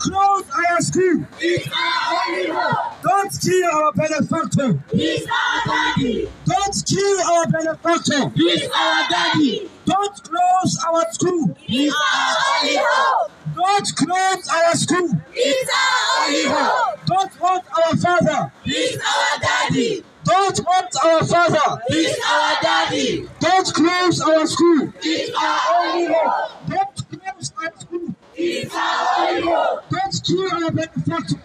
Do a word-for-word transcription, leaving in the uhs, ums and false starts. Close, I ask you. Peace our animal. Don't kill our benefactor. Peace our daddy. Don't kill our benefactor. Peace our daddy. Don't close our school. Peace our animal. Don't close our school. Peace our animal. Don't hurt our father. Peace our daddy. Don't hurt our father. Peace our daddy. Don't close our school. Peace our animal. Don't close our school. Don't kill our benefactor.